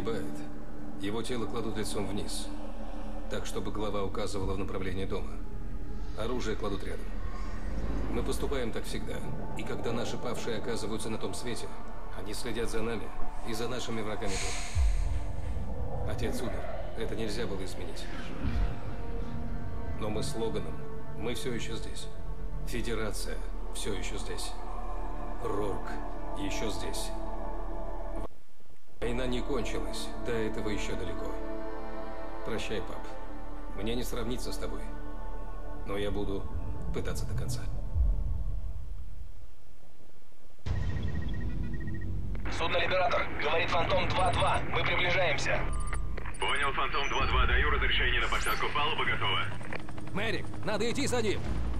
погибает, его тело кладут лицом вниз, так, чтобы голова указывала в направлении дома. Оружие кладут рядом. Мы поступаем так всегда. И когда наши павшие оказываются на том свете, они следят за нами и за нашими врагами дома. Отец умер. Это нельзя было изменить. Но мы с Логаном, мы все еще здесь. Федерация все еще здесь. Рорк еще здесь. Война не кончилась. До этого еще далеко. Прощай, пап. Мне не сравниться с тобой. Но я буду пытаться до конца. Судно-либератор, говорит Фантом 2-2. Мы приближаемся. Понял, Фантом 2-2. Даю разрешение на посадку. Палуба готова. Мэрик, надо идти за ним.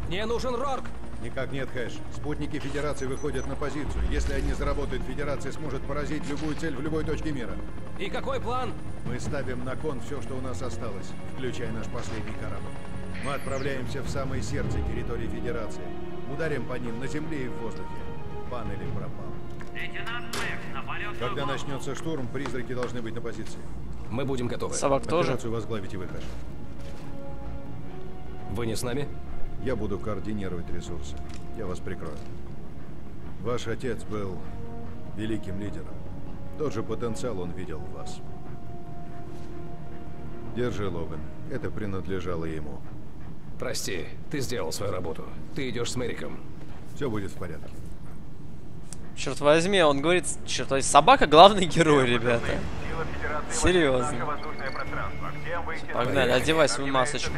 Мне нужен Рорк. Никак нет, Хэш. Спутники Федерации выходят на позицию. Если они заработают, Федерация сможет поразить любую цель в любой точке мира. И какой план? Мы ставим на кон все, что у нас осталось, включая наш последний корабль. Мы отправляемся в самое сердце территории Федерации. Ударим по ним на земле и в воздухе. Панели пропал. Когда начнется штурм, призраки должны быть на позиции. Мы будем готовы. Собак тоже? Операцию возглавите вы, Хэш. Вы не с нами? Я буду координировать ресурсы. Я вас прикрою. Ваш отец был великим лидером. Тот же потенциал он видел в вас. Держи, Логан. Это принадлежало ему. Прости, ты сделал свою работу. Ты идешь с Мэриком. Все будет в порядке. Черт возьми, он говорит, черт возьми, собака главный герой, ребята. Серьезно. Погнали, одевай свою масочку.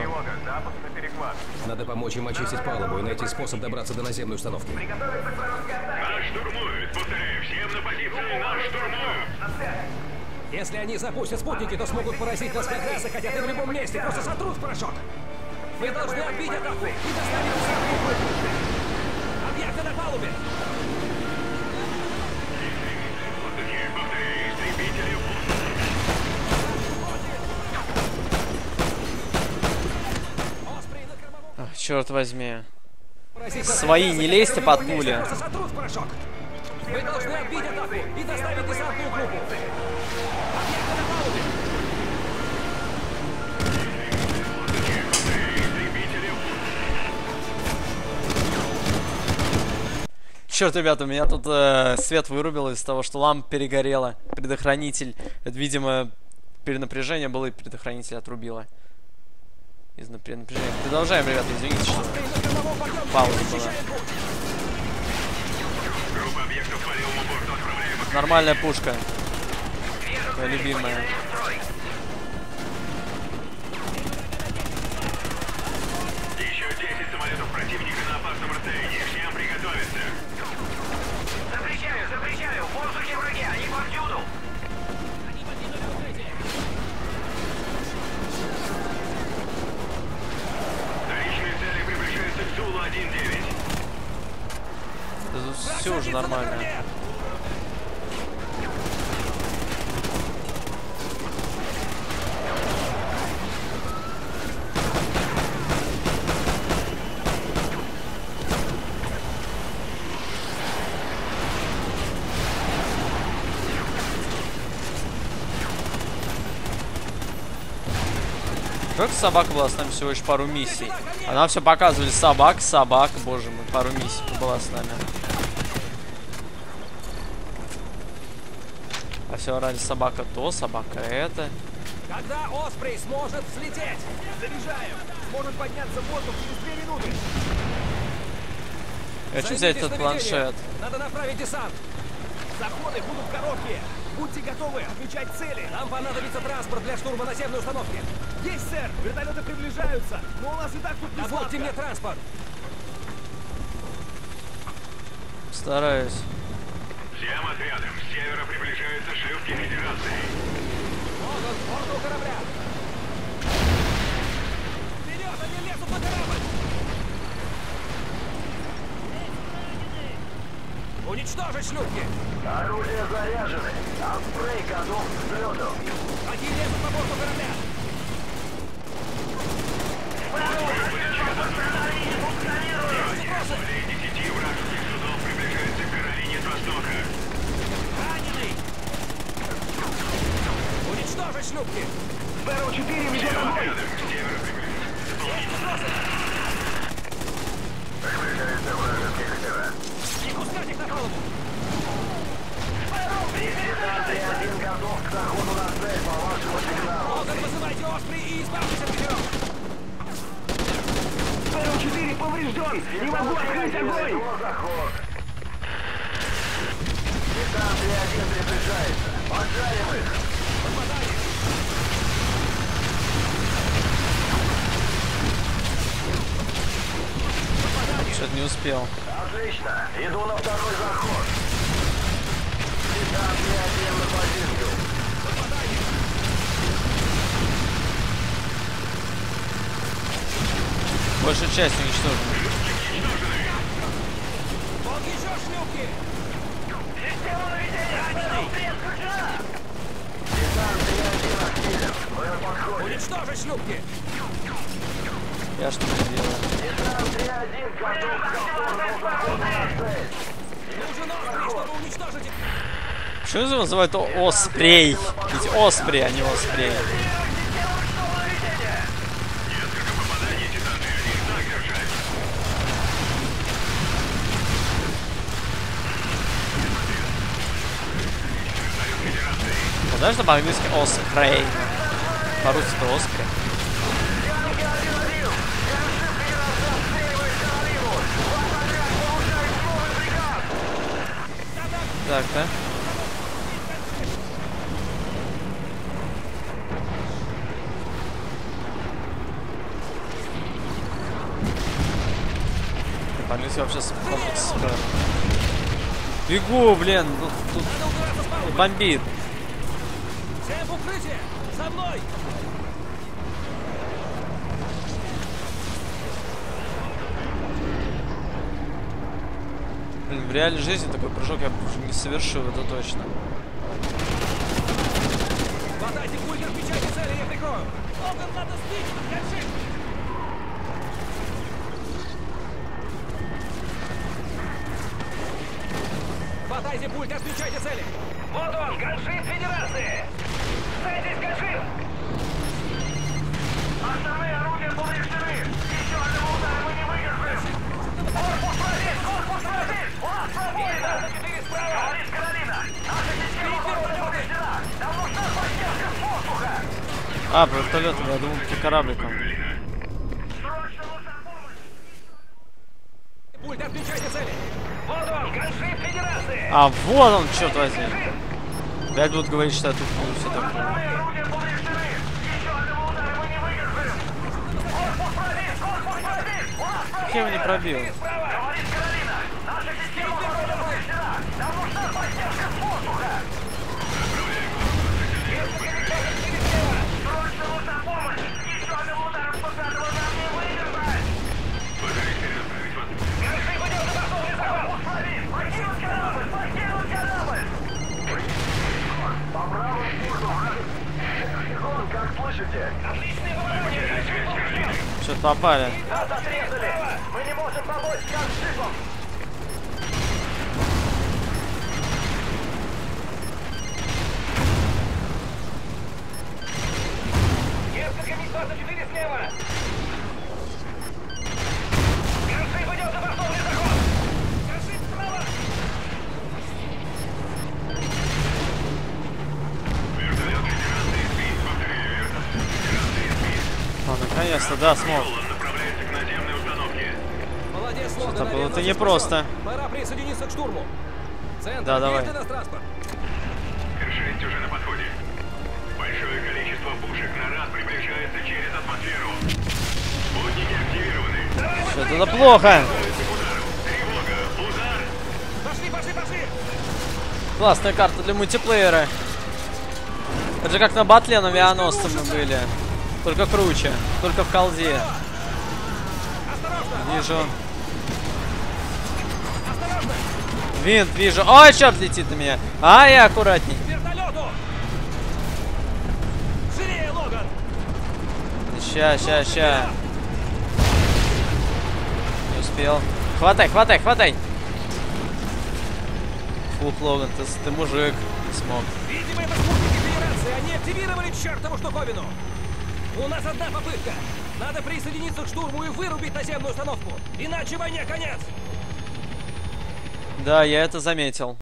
Надо помочь им очистить палубу и найти способ добраться до наземной установки. Нас штурмуют, повторяю, всем на позиции, нас штурмуют. Если они запустят спутники, то смогут поразить нас как раз и хотят и в любом месте, просто сотрут в порошок. Мы должны отбить атаку и доставить усадку. Объекты на палубе. Черт возьми. Свои не лезьте под пули. Вы должны отбить атаку и доставить десантную группу. Черт, ребята, у меня тут свет вырубил из-за того, что лампа перегорела. Предохранитель. Это, видимо, перенапряжение было и предохранитель отрубило. Из напряжения. Продолжаем, ребята, извините, что пауза была. Нормальная пушка. Твоя любимая. Еще 10 самолетов противника на опасном расстоянии. Всем приготовиться. Запрещаю, запрещаю. В воздухе враги, они повсюду. Все уже нормально. Как собака была с нами всего лишь пару миссий. А нам все показывали собак, собак. Боже мой, пару миссий была с нами. А все орали собака то, собака это. Когда Оспри сможет взлететь, заряжаем. Сможет подняться в воздух через 2 минуты. Я хочу взять этот планшет. Надо направить десант. Заходы будут короткие. Будьте готовы отмечать цели. Нам понадобится транспорт для штурма наземной установки. Есть, сэр! Вертолеты приближаются, но у нас и так тут не сладко. Дозвольте мне транспорт! Стараюсь. Всем отрядам с севера приближаются шлюпки Федерации. Логан, борт у корабля! Вперед, они лезут на корабль! Уничтожить шлюпки! Орудия заряжены! Апгрейд готов к взлету! Они лезут на борт у корабля! Приближается к Каролине с востока. Раненый! Уничтожить шлюпки! Бэрроу 4, мне домой! Отключаются вражеские катера. И кустатик на голову! Бэрроу 3! Титан-3-1 готов к заходу на цель по вашему сигналу. Логан, вызывайте Оспри и избавьтесь от катеров! Бэрроу 4 поврежден! Не могу открыть огонь! Титан-3-1 приближается! Поджарим их! Попадаем! Что-то не успел. Отлично. Иду на второй заход. Титан 3-1 на позицию. Попадание. Большая часть уничтожена. Он еще шлюпки. Система наведения. Титан 3-1 активен. Уничтожить шлюпки. Я что-то делаю. Титан-3-1 готов к повторному заходу на цель. Нужен Оспри, чтобы уничтожить их. Что его называют Оспрей? Ведь Оспри, а не Оспрей. Несколько попаданий Титан-3-1 так держать. Вот даже по-английски Оспрей. По-русски это Оспри. Так, да? По-английски вообще справа. Бегу, блин, тут бомбит. Всем в укрытие! За мной! В реальной жизни такой прыжок я бы уже не совершил, это точно. Хватайте кулькер, печати цели, я прикрою. Логан, надо сбить, Гэншип! Хватайте кулькер, печати цели! Вот он, Гэншип Федерации! Садитесь, Гэншип! Основные орудия повреждены! Еще одного удара мы не выдержим! Корпус проверь! Корпус проверь! У нас свободно! Говорит Каролина! Наша система обороны повреждена! Нам нужна поддержка с воздуха! А, вертолетом, я думал, по корабликам. Срочно нужна помощь! Пульт, отключайте цели! Вот он, Гэншип Федерации! А, вот он, черт возьми! Блядь, будут говорить, что я тут буду все такое. Я его не пробил. Что-то попали. Мы не можем помочь с Гэншипом! Несколько миг 24 слева! Гэншип идет за бортовый заход! Гэншип справа! Вертолет Федерации спит, повторяю, вертолет. Наконец-то, да, смог. Это было-то непросто. Пора присоединиться к штурму. Центр, да, давай. Р-6 уже на подходе. Большое количество пушек на раз приближается через атмосферу. Спутники активированы. Что-то плохо. Тревога, удар. Пошли. Классная карта для мультиплеера. Это же как на батле на авианосце мы были. Только круче. Только в колде. Вижу. Винт, вижу. Ой, черт летит на меня. Ай, аккуратней. Ща. Не успел. Хватай. Фух, Логан, ты мужик. Не смог. Видимо, это спутники Федерации. Они не активировали чертову штуковину! У нас одна попытка! Надо присоединиться к штурму и вырубить наземную установку! Иначе войне конец! Да, я это заметил.